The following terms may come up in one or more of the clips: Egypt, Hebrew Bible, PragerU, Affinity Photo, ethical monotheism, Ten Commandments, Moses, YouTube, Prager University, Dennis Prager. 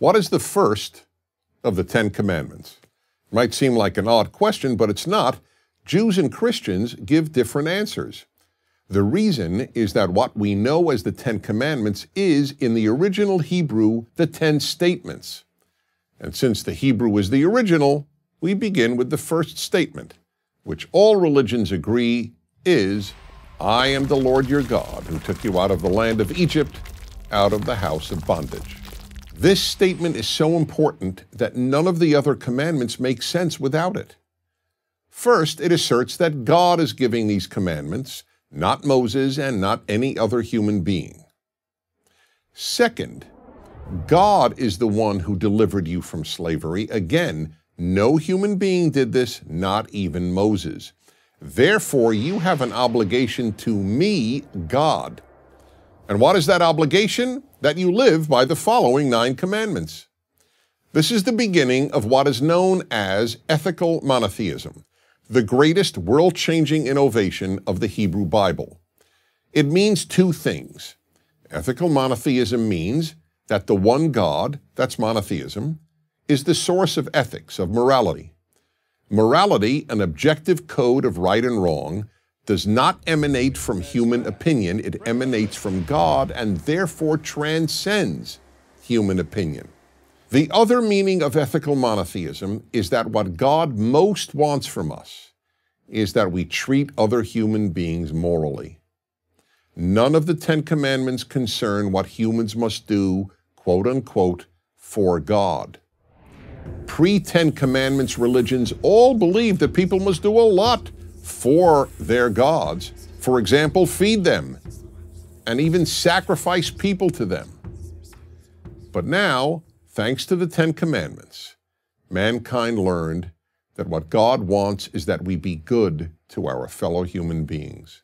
What is the first of the Ten Commandments? It might seem like an odd question, but it's not. Jews and Christians give different answers. The reason is that what we know as the Ten Commandments is, in the original Hebrew, the Ten Statements. And since the Hebrew is the original, we begin with the first statement, which all religions agree is, I am the Lord your God, who took you out of the land of Egypt, out of the house of bondage. This statement is so important that none of the other commandments make sense without it. First, it asserts that God is giving these commandments, not Moses and not any other human being. Second, God is the one who delivered you from slavery. Again, no human being did this, not even Moses. Therefore, you have an obligation to me, God. And what is that obligation? That you live by the following 9 commandments. This is the beginning of what is known as ethical monotheism, the greatest world-changing innovation of the Hebrew Bible. It means two things. Ethical monotheism means that the one God, that's monotheism, is the source of ethics, of morality. Morality, an objective code of right and wrong, does not emanate from human opinion. It emanates from God and therefore transcends human opinion. The other meaning of ethical monotheism is that what God most wants from us is that we treat other human beings morally. None of the Ten Commandments concern what humans must do, quote unquote, for God. Pre-Ten Commandments religions all believe that people must do a lot for their gods. For example, feed them and even sacrifice people to them. But now, thanks to the Ten Commandments, mankind learned that what God wants is that we be good to our fellow human beings.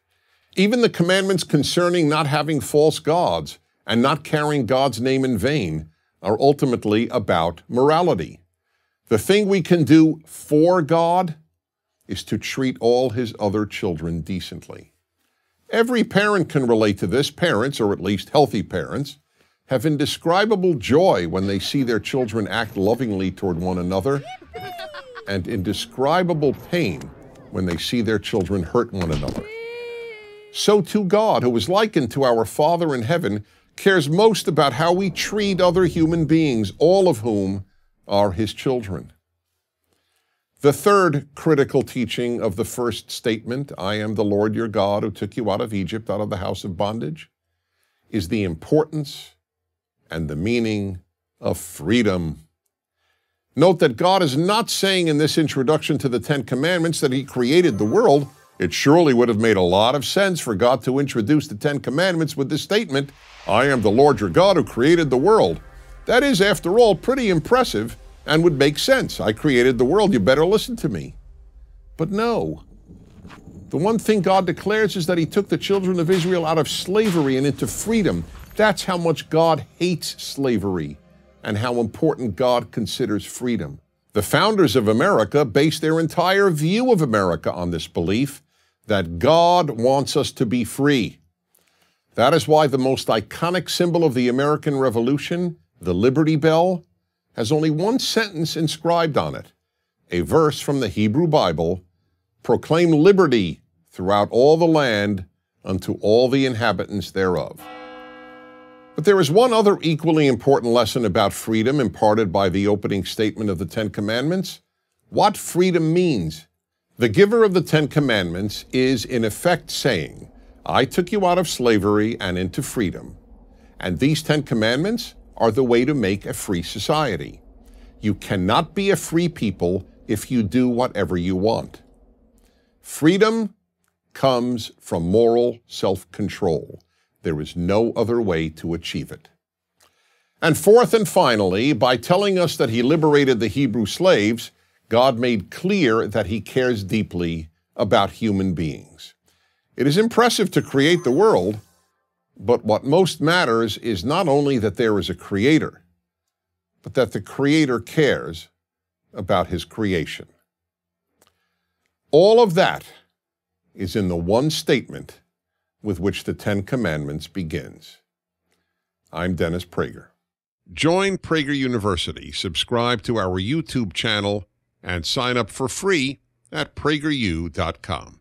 Even the commandments concerning not having false gods and not carrying God's name in vain are ultimately about morality. The thing we can do for God is to treat all his other children decently. Every parent can relate to this. Parents, or at least healthy parents, have indescribable joy when they see their children act lovingly toward one another, and indescribable pain when they see their children hurt one another. So too God, who is likened to our Father in heaven, cares most about how we treat other human beings, all of whom are his children. The third critical teaching of the first statement, I am the Lord your God who took you out of Egypt, out of the house of bondage, is the importance and the meaning of freedom. Note that God is not saying in this introduction to the Ten Commandments that he created the world. It surely would have made a lot of sense for God to introduce the Ten Commandments with this statement, I am the Lord your God who created the world. That is, after all, pretty impressive and would make sense. I created the world, you better listen to me. But no. The one thing God declares is that he took the children of Israel out of slavery and into freedom. That's how much God hates slavery and how important God considers freedom. The founders of America based their entire view of America on this belief that God wants us to be free. That is why the most iconic symbol of the American Revolution, the Liberty Bell, has only one sentence inscribed on it, a verse from the Hebrew Bible, proclaim liberty throughout all the land unto all the inhabitants thereof. But there is one other equally important lesson about freedom imparted by the opening statement of the Ten Commandments, what freedom means. The giver of the Ten Commandments is in effect saying, I took you out of slavery and into freedom, and these 10 commandments are the way to make a free society. You cannot be a free people if you do whatever you want. Freedom comes from moral self-control. There is no other way to achieve it. And fourth and finally, by telling us that he liberated the Hebrew slaves, God made clear that he cares deeply about human beings. It is impressive to create the world, but what most matters is not only that there is a creator, but that the creator cares about his creation. All of that is in the one statement with which the Ten Commandments begins. I'm Dennis Prager. Join Prager University, subscribe to our YouTube channel, and sign up for free at prageru.com.